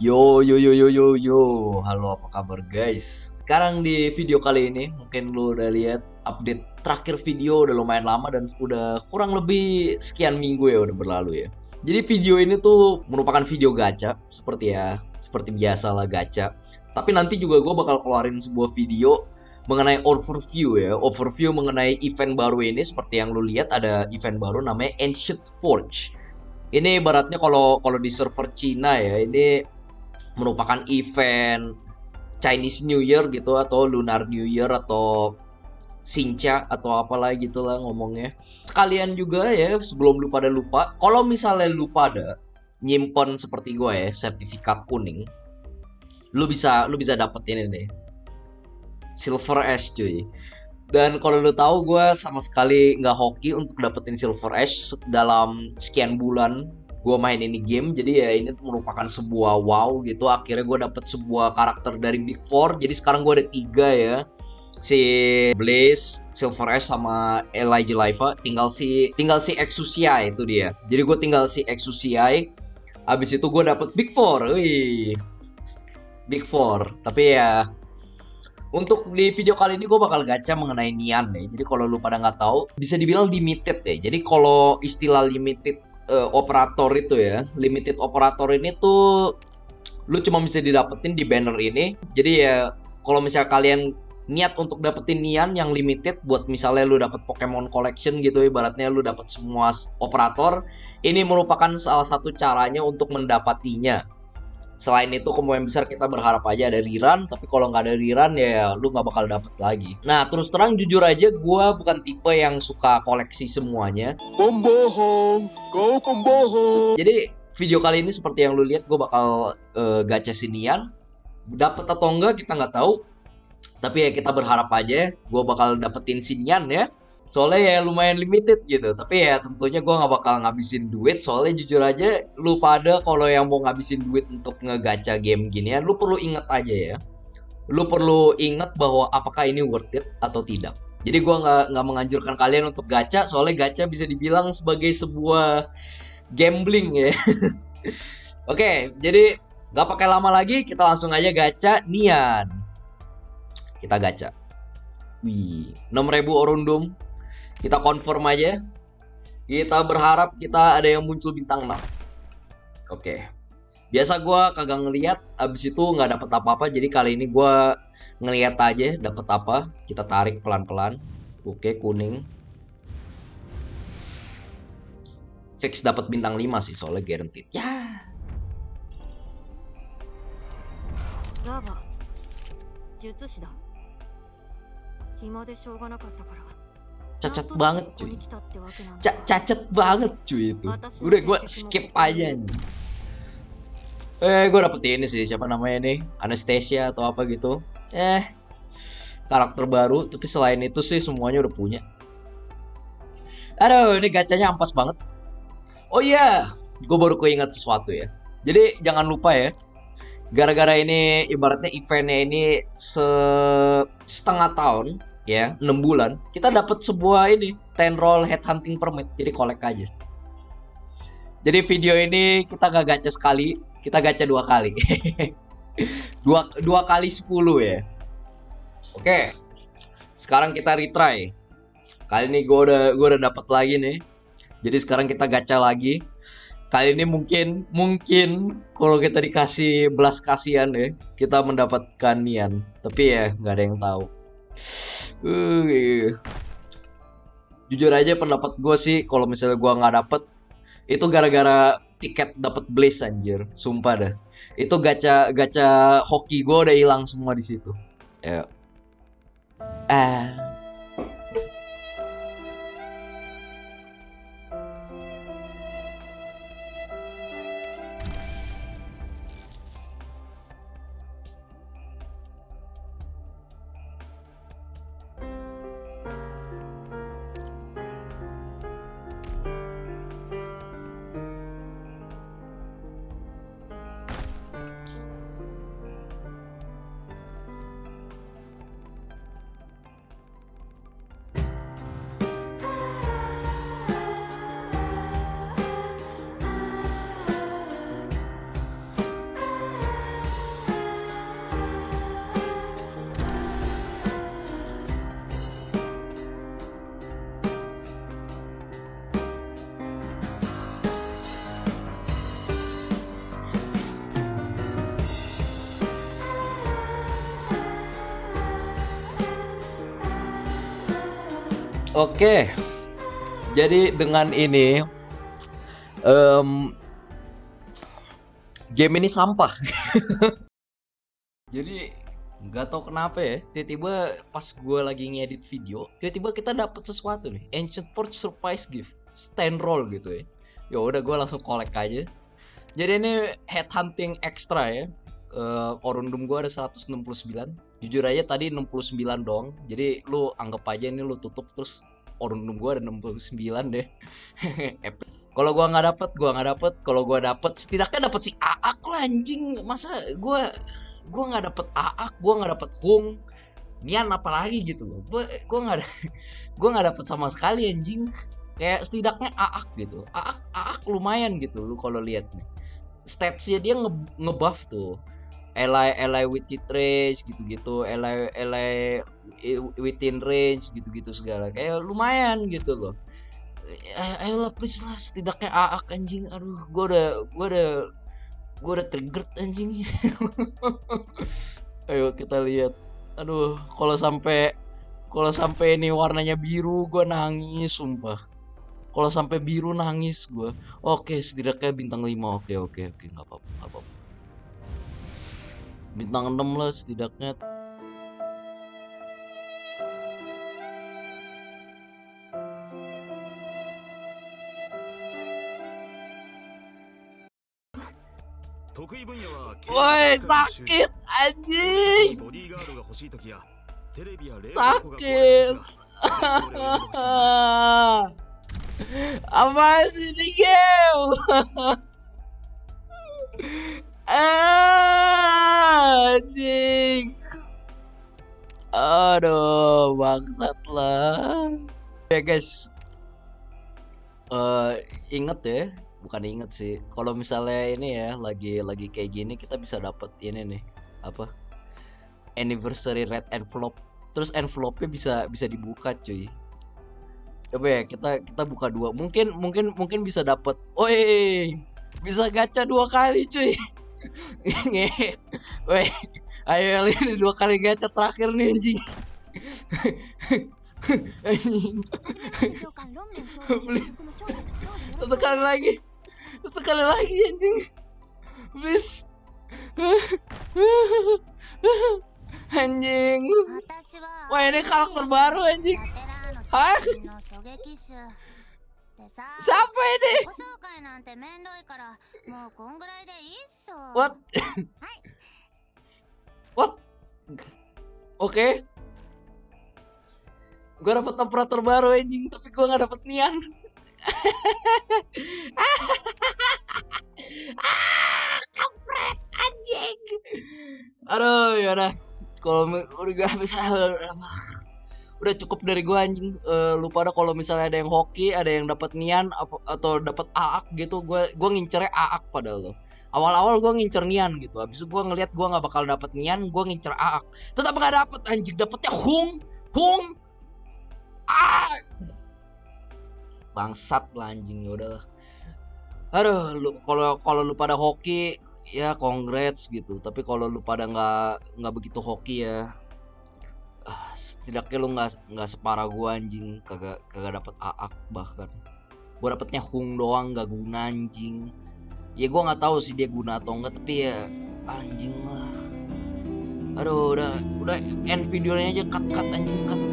Yo, halo apa kabar guys? Sekarang di video kali ini mungkin lo udah lihat update terakhir video udah lumayan lama dan udah kurang lebih sekian minggu ya udah berlalu ya. Jadi video ini tuh merupakan video gacha seperti biasa lah gacha. Tapi nanti juga gue bakal keluarin sebuah video mengenai overview mengenai event baru ini. Seperti yang lo lihat ada event baru namanya Ancient Forge. Ini ibaratnya kalau di server Cina ya ini merupakan event Chinese New Year gitu atau Lunar New Year atau Sinca atau apalah gitulah ngomongnya. Sekalian juga ya sebelum lu pada lupa, kalau misalnya lu pada nyimpen seperti gua ya sertifikat kuning, lu bisa dapetin ini Silver Ash cuy. Dan kalau lu tahu gua sama sekali nggak hoki untuk dapetin Silver Ash dalam sekian bulan gue main ini game, jadi ya ini merupakan sebuah wow gitu. Akhirnya gue dapet sebuah karakter dari Big Four, jadi sekarang gue ada 3 ya, si Blaze, Silver Ash sama Eyjafjalla. Tinggal si Exusia itu dia, jadi gue tinggal si Exusia. Abis itu gue dapet Big Four, tapi ya untuk di video kali ini gue bakal gacha mengenai Nian ya. Jadi kalau lu pada nggak tahu, bisa dibilang limited ya. Jadi kalau istilah limited operator itu ya, limited operator ini tuh lu cuma bisa didapetin di banner ini. Jadi ya kalau misalnya kalian niat untuk dapetin Nian yang limited, buat misalnya lu dapet Pokemon collection gitu, ibaratnya lu dapet semua operator, ini merupakan salah satu caranya untuk mendapatinya. Selain itu kemungkinan besar kita berharap aja ada rerun, tapi kalau nggak ada rerun ya lu nggak bakal dapet lagi. Nah terus terang jujur aja, gua bukan tipe yang suka koleksi semuanya. Pembohong, kau pembohong. Jadi video kali ini seperti yang lu lihat, gua bakal gacha si Nian. Dapet atau enggak kita nggak tahu, tapi ya kita berharap aja gua bakal dapetin si Nian ya. Soalnya ya lumayan limited gitu, tapi ya tentunya gue nggak bakal ngabisin duit. Soalnya jujur aja, lu pada kalau yang mau ngabisin duit untuk ngegacha game gini ya, lu perlu inget aja ya. Lu perlu inget bahwa apakah ini worth it atau tidak. Jadi gue nggak menganjurkan kalian untuk gacha, soalnya gacha bisa dibilang sebagai sebuah gambling ya. Oke, jadi nggak pakai lama lagi, kita langsung aja gacha Nian. Kita gacha. Wih, 6.000 orundum. Kita confirm aja. Kita berharap kita ada yang muncul bintang 6. Oke. Biasa gue kagak ngeliat, abis itu nggak dapet apa-apa. Jadi kali ini gue ngeliat aja dapet apa. Kita tarik pelan-pelan. Oke, kuning. Fix dapet bintang 5 sih, soalnya guaranteed. Ya. Cacat banget cuy, cacat banget cuy itu. Udah gue skip aja nih. Gue dapet ini sih, siapa namanya nih, Anastasia atau apa gitu. Karakter baru, tapi selain itu sih semuanya udah punya. Aduh, ini gacanya ampas banget. Oh iya, gue baru keinget sesuatu ya. Jadi jangan lupa ya, gara-gara ini ibaratnya eventnya ini setengah tahun ya, 6 bulan, kita dapat sebuah ini 10 roll headhunting permit, jadi kolek aja. Jadi video ini kita gak gacha sekali, kita gacha 2 kali. 2 kali 10 ya. Oke. Sekarang kita retry. Kali ini gua udah dapat lagi nih. Jadi sekarang kita gacha lagi. Kali ini mungkin kalau kita dikasih belas kasihan ya, kita mendapatkan Nian. Tapi ya nggak ada yang tahu. Jujur aja pendapat gue sih, kalau misalnya gue nggak dapet, itu gara-gara tiket dapet Blaze anjir, sumpah dah. Itu gacha hoki gue udah hilang semua di situ. Ya. Oke, jadi dengan ini game ini sampah. Jadi nggak tahu kenapa ya, tiba-tiba pas gue lagi ngedit video, tiba-tiba kita dapet sesuatu nih, Ancient Forge surprise gift, stand roll gitu ya. Ya udah gue langsung collect aja. Jadi ini headhunting extra ya. Orundum gue ada 169. Jujur aja tadi 69 dong. Jadi lu anggap aja ini lu tutup terus orundum gue ada 69 deh. Kalau gue nggak dapet, Kalau gue dapet, setidaknya dapet si Aak lah anjing. Masa gue nggak dapet Aak, gue nggak dapet Hong, Nian apalagi gitu loh. Gue nggak dapet sama sekali anjing. Kayak setidaknya Aak gitu, Aak lumayan gitu lu kalau lihat nih. Statsnya dia ngebuff tuh, ally within range gitu-gitu, ally within range gitu-gitu segala. Kayak lumayan gitu loh. Ayolah please lah, setidaknya Aak anjing. Aduh, gue udah triggered anjing. Ayo kita lihat. Aduh, kalau sampai ini warnanya biru, gue nangis sumpah. Kalau sampai biru nangis gue. Oke, setidaknya bintang 5. Oke, nggak apa-apa, Bintang 6 lah setidaknya. Woi, sakit anjing. Sakit. Apa sih ini game? Anjing. Aduh, bangsat lah. Ya guys, inget ya, bukan inget sih. Kalau misalnya ini ya, lagi kayak gini kita bisa dapet ini nih, apa? Anniversary red envelope. Terus envelope-nya bisa dibuka, cuy. Coba ya kita buka dua, mungkin bisa dapet, woi bisa gacha dua kali cuy. Woi ayo ini dua kali gacha terakhir nih anjing. Sekali lagi anjing, please anjing. Wah ini karakter baru anjing. Hah? Siapa ini? What? What? Oke. Gue dapet operator baru anjing, tapi gue gak dapet Nian. Kampret anjing. Aduh yaudah, kalau udah habis udah cukup dari gua anjing. Lu pada kalau misalnya ada yang hoki, ada yang dapat Nian atau dapat Aak gitu, gua ngincernya Aak padahal lo. Awal-awal gua ngincer Nian gitu. Habis itu gua ngelihat gua nggak bakal dapat Nian, gua ngincer Aak. Tetap nggak dapet anjing, dapetnya Hong. Ah. Bangsat lah anjing, ya udahlah. Aduh, kalau lu pada hoki ya congrats gitu. Tapi kalau lu pada nggak begitu hoki ya, setidaknya lu nggak separah gua anjing. Kagak dapet Aak, bahkan gua dapetnya Hong doang, nggak guna anjing. Ya gua nggak tahu sih dia guna atau enggak, tapi ya anjing lah. Aduh udah end videonya aja, cut anjing, cut.